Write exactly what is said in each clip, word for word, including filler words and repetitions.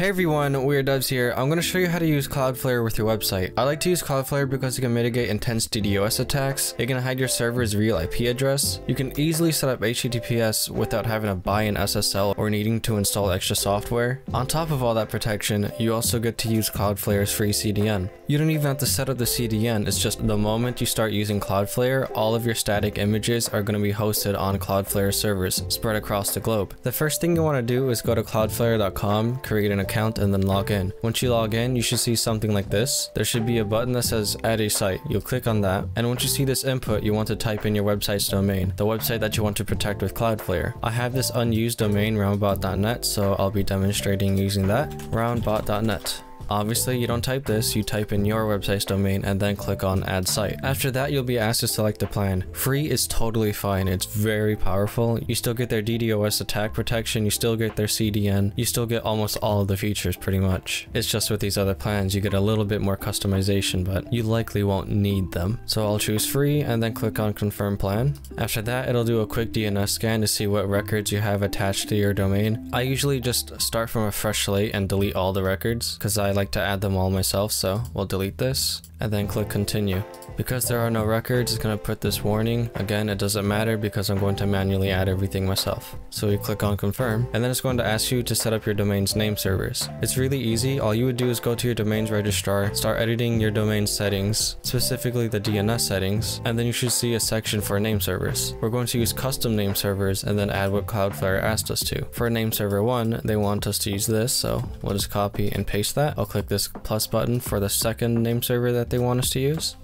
Hey everyone, we are Dubs here. I'm going to show you how to use Cloudflare with your website. I like to use Cloudflare because it can mitigate intense DDoS attacks, it can hide your server's real I P address, you can easily set up H T T P S without having to buy an S S L or needing to install extra software. On top of all that protection, you also get to use Cloudflare's free C D N. You don't even have to set up the C D N, it's just the moment you start using Cloudflare, all of your static images are going to be hosted on Cloudflare servers spread across the globe. The first thing you want to do is go to cloudflare dot com, create an account account and then log in. Once you log in, you should see something like this. There should be a button that says add a site. You'll click on that, and once you see this input, you want to type in your website's domain, the website that you want to protect with Cloudflare. I have this unused domain, roundbot dot net, so I'll be demonstrating using that, roundbot dot net. Obviously, you don't type this, you type in your website's domain and then click on add site. After that, you'll be asked to select a plan. Free is totally fine, it's very powerful. You still get their DDoS attack protection, you still get their C D N, you still get almost all of the features pretty much. It's just with these other plans, you get a little bit more customization, but you likely won't need them. So I'll choose free and then click on confirm plan. After that, it'll do a quick D N S scan to see what records you have attached to your domain. I usually just start from a fresh slate and delete all the records because I like like to add them all myself, so we'll delete this and then click continue. Because there are no records, it's going to put this warning. Again, it doesn't matter because I'm going to manually add everything myself. So we click on confirm, and then it's going to ask you to set up your domain's name servers. It's really easy. All you would do is go to your domain's registrar, start editing your domain settings, specifically the D N S settings, and then you should see a section for name servers. We're going to use custom name servers and then add what Cloudflare asked us to. For name server one, they want us to use this, so we'll just copy and paste that. I'll click this plus button for the second name server that they want us to use.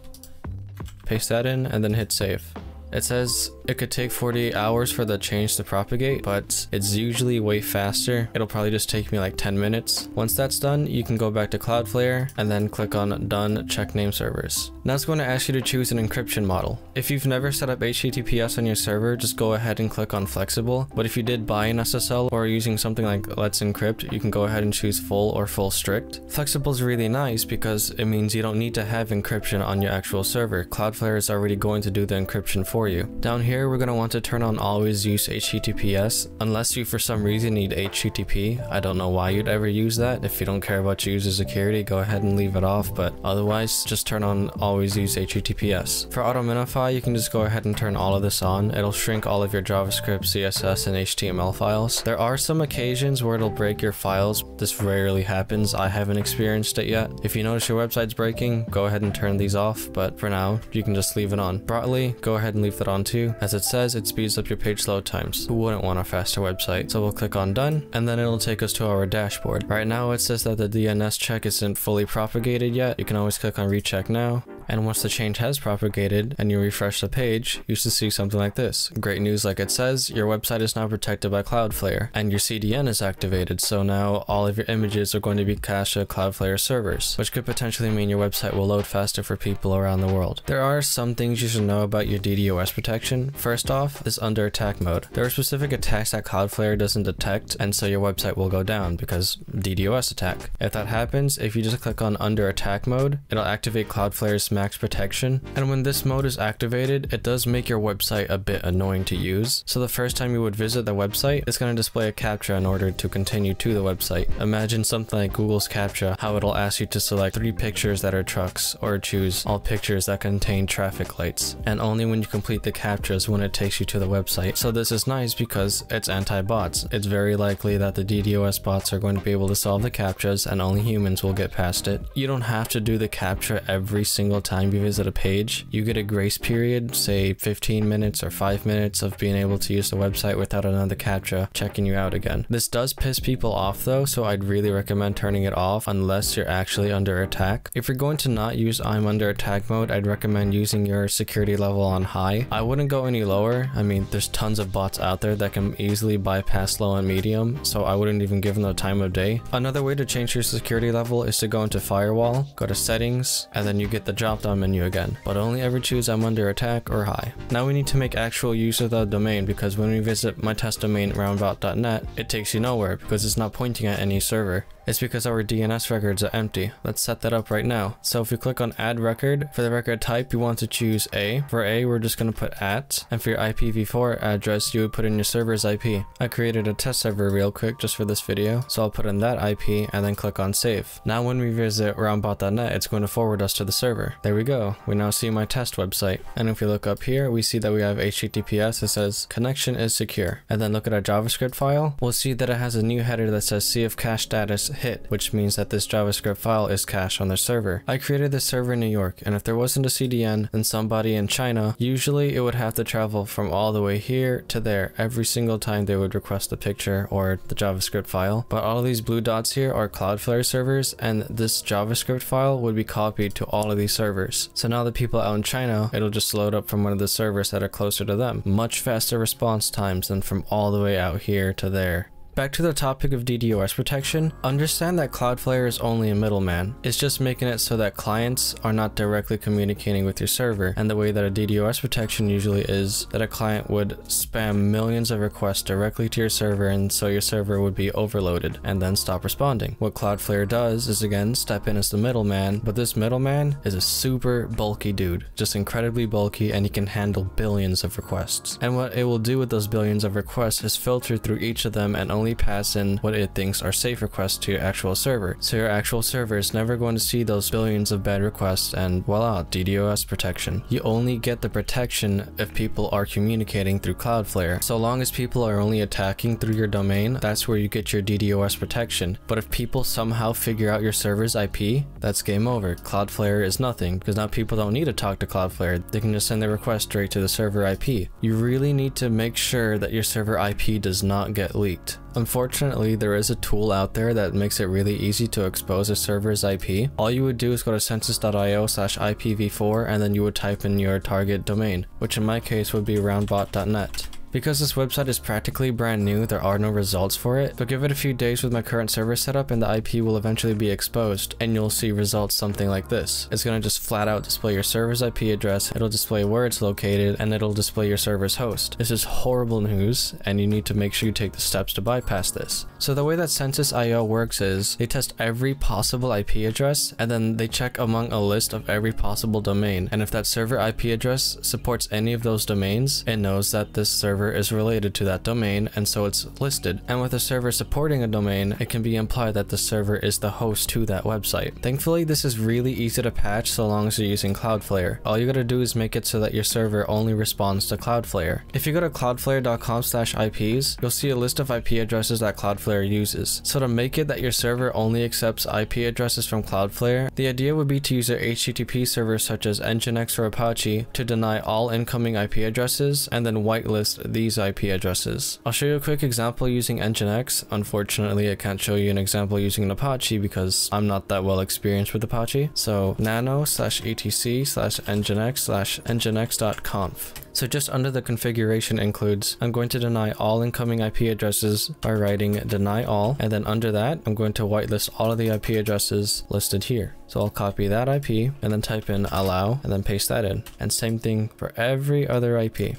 Paste that in and then hit save. It says it could take forty-eight hours for the change to propagate, but it's usually way faster. It'll probably just take me like ten minutes. Once that's done, you can go back to Cloudflare and then click on done, check name servers. Now it's going to ask you to choose an encryption model. If you've never set up H T T P S on your server, just go ahead and click on flexible. But if you did buy an S S L or are using something like Let's Encrypt, you can go ahead and choose full or full strict. Flexible is really nice because it means you don't need to have encryption on your actual server. Cloudflare is already going to do the encryption for you. Down here, we're going to want to turn on always use H T T P S, unless you for some reason need H T T P. I don't know why you'd ever use that. If you don't care about your user security, go ahead and leave it off, but otherwise, just turn on always use H T T P S. For Autominify, you can just go ahead and turn all of this on. It'll shrink all of your JavaScript, C S S, and H T M L files. There are some occasions where it'll break your files. This rarely happens. I haven't experienced it yet. If you notice your website's breaking, go ahead and turn these off, but for now, you can just leave it on. Brotli, go ahead and leave that on too. As it says, it speeds up your page load times. Who wouldn't want a faster website? So we'll click on done, and then it'll take us to our dashboard. Right now it says that the D N S check isn't fully propagated yet. You can always click on recheck now. And once the change has propagated and you refresh the page, you should see something like this. Great news, like it says, your website is now protected by Cloudflare and your C D N is activated. So now all of your images are going to be cached to Cloudflare servers, which could potentially mean your website will load faster for people around the world. There are some things you should know about your D D o S protection. First off is under attack mode. There are specific attacks that Cloudflare doesn't detect, and so your website will go down because D D o S attack. If that happens, if you just click on under attack mode, it'll activate Cloudflare's max protection, and when this mode is activated, it does make your website a bit annoying to use. So the first time you would visit the website, it's going to display a CAPTCHA in order to continue to the website. Imagine something like Google's CAPTCHA, how it'll ask you to select three pictures that are trucks, or choose all pictures that contain traffic lights, and only when you complete the CAPTCHAs when it takes you to the website. So this is nice because it's anti-bots. It's very likely that the D D o S bots are going to be able to solve the CAPTCHAs and only humans will get past it. You don't have to do the CAPTCHA every single time time you visit a page. You get a grace period, say fifteen minutes or five minutes of being able to use the website without another CAPTCHA checking you out again. This does piss people off though, so I'd really recommend turning it off unless you're actually under attack. If you're going to not use I'm under attack mode, I'd recommend using your security level on high. I wouldn't go any lower. I mean, there's tons of bots out there that can easily bypass low and medium, so I wouldn't even give them the time of day. Another way to change your security level is to go into firewall, go to settings, and then you get the job down menu again, but only ever choose I'm under attack or high. Now we need to make actual use of the domain, because when we visit my test domain roundbot dot net, it takes you nowhere because it's not pointing at any server. It's because our D N S records are empty. Let's set that up right now. So if you click on add record, for the record type, you want to choose A. For A, we're just going to put at, and for your I P v four address, you would put in your server's I P. I created a test server real quick just for this video, so I'll put in that I P and then click on save. Now when we visit roundbot dot net, it's going to forward us to the server. There we go. We now see my test website. And if we look up here, we see that we have H T T P S. It says connection is secure. And then look at our JavaScript file. We'll see that it has a new header that says C F Cache Status hit, which means that this JavaScript file is cached on their server. I created this server in New York, and if there wasn't a C D N, then somebody in China, usually it would have to travel from all the way here to there every single time they would request the picture or the JavaScript file. But all of these blue dots here are Cloudflare servers, and this JavaScript file would be copied to all of these servers. So now the people out in China, it'll just load up from one of the servers that are closer to them. Much faster response times than from all the way out here to there. Back to the topic of D DoS protection, understand that Cloudflare is only a middleman. It's just making it so that clients are not directly communicating with your server, and the way that a D DoS protection usually is that a client would spam millions of requests directly to your server, and so your server would be overloaded and then stop responding. What Cloudflare does is, again, step in as the middleman, but this middleman is a super bulky dude, just incredibly bulky, and he can handle billions of requests. And what it will do with those billions of requests is filter through each of them and only pass in what it thinks are safe requests to your actual server. So your actual server is never going to see those billions of bad requests, and voila, D DoS protection. You only get the protection if people are communicating through Cloudflare. So long as people are only attacking through your domain, that's where you get your D DoS protection. But if people somehow figure out your server's I P, that's game over. Cloudflare is nothing, because now people don't need to talk to Cloudflare. They can just send their request straight to the server I P. You really need to make sure that your server I P does not get leaked. Unfortunately, there is a tool out there that makes it really easy to expose a server's I P. All you would do is go to census dot i o slash I P v four, and then you would type in your target domain, which in my case would be roundbot dot net. Because this website is practically brand new, there are no results for it, but give it a few days with my current server setup and the I P will eventually be exposed, and you'll see results something like this. It's going to just flat out display your server's I P address, it'll display where it's located, and it'll display your server's host. This is horrible news, and you need to make sure you take the steps to bypass this. So the way that census dot i o works is, they test every possible I P address, and then they check among a list of every possible domain, and if that server I P address supports any of those domains, it knows that this server is related to that domain, and so it's listed. And with a server supporting a domain, it can be implied that the server is the host to that website. Thankfully, this is really easy to patch so long as you're using Cloudflare. All you gotta do is make it so that your server only responds to Cloudflare. If you go to cloudflare dot com slash I Ps, you'll see a list of I P addresses that Cloudflare uses. So to make it that your server only accepts I P addresses from Cloudflare, the idea would be to use their H T T P servers such as Nginx or Apache to deny all incoming I P addresses and then whitelist these I P addresses. I'll show you a quick example using Nginx. Unfortunately, I can't show you an example using an Apache because I'm not that well experienced with Apache. So nano slash etc slash nginx slash nginx dot conf. So just under the configuration includes, I'm going to deny all incoming I P addresses by writing deny all, and then under that, I'm going to whitelist all of the I P addresses listed here. So I'll copy that I P and then type in allow and then paste that in. And same thing for every other I P.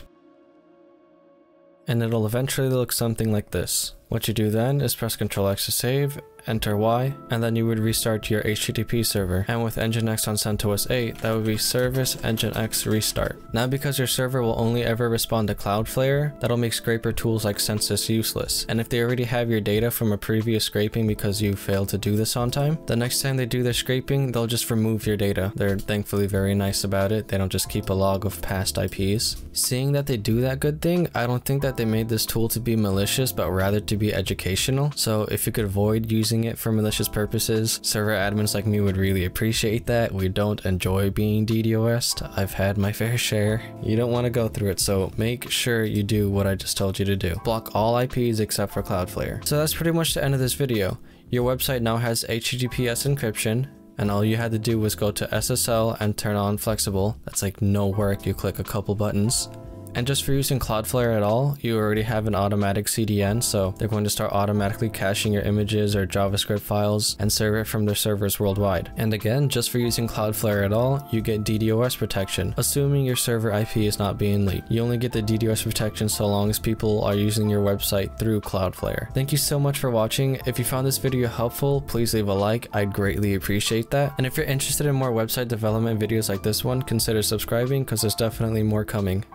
And it'll eventually look something like this. What you do then is press control X to save, enter Y, and then you would restart your H T T P server. And with Nginx on CentOS eight, that would be service Nginx restart. Now because your server will only ever respond to Cloudflare, that'll make scraper tools like Census useless. And if they already have your data from a previous scraping because you failed to do this on time, the next time they do their scraping, they'll just remove your data. They're thankfully very nice about it. They don't just keep a log of past I Ps. Seeing that they do that good thing, I don't think that they made this tool to be malicious, but rather to be educational. So if you could avoid using it for malicious purposes, server admins like me would really appreciate that. We don't enjoy being D DoS'd. I've had my fair share. You don't want to go through it, so make sure you do what I just told you to do. Block all I Ps except for Cloudflare. So that's pretty much the end of this video. Your website now has H T T P S encryption, and all you had to do was go to S S L and turn on flexible. That's like no work. You click a couple buttons. And just for using Cloudflare at all, you already have an automatic C D N, so they're going to start automatically caching your images or JavaScript files and serve it from their servers worldwide. And again, just for using Cloudflare at all, you get D DoS protection, assuming your server I P is not being leaked. You only get the D DoS protection so long as people are using your website through Cloudflare. Thank you so much for watching. If you found this video helpful, please leave a like. I'd greatly appreciate that. And if you're interested in more website development videos like this one, consider subscribing because there's definitely more coming.